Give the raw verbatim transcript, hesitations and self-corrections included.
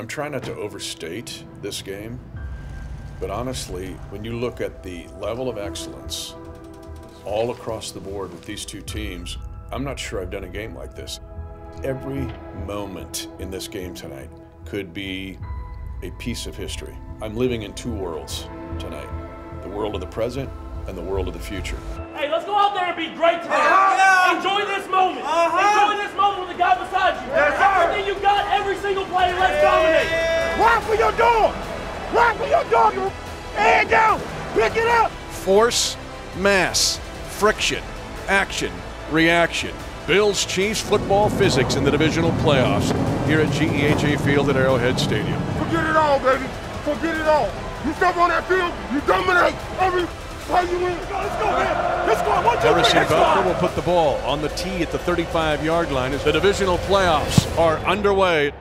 I'm trying not to overstate this game, but honestly, when you look at the level of excellence all across the board with these two teams, I'm not sure I've done a game like this. Every moment in this game tonight could be a piece of history. I'm living in two worlds tonight, the world of the present and the world of the future. Hey, let's go out there and be great today. Uh-huh. Enjoy this moment. Uh-huh. Enjoy this moment with the guy beside you. Yes, sir. Everything you got, every single play, let's dominate. Rock for your dog. Rock for your dog. Hand down. Pick it up. Force, mass, friction, action, reaction. Bills Chiefs football physics in the divisional playoffs here at G E H A Field at Arrowhead Stadium. Forget it all, baby. Forget it all. You step on that field, you dominate every play you win. Let's go, man. Let's go. One, two, Harrison Butker will put the ball on the tee at the thirty-five yard line as the divisional playoffs are underway.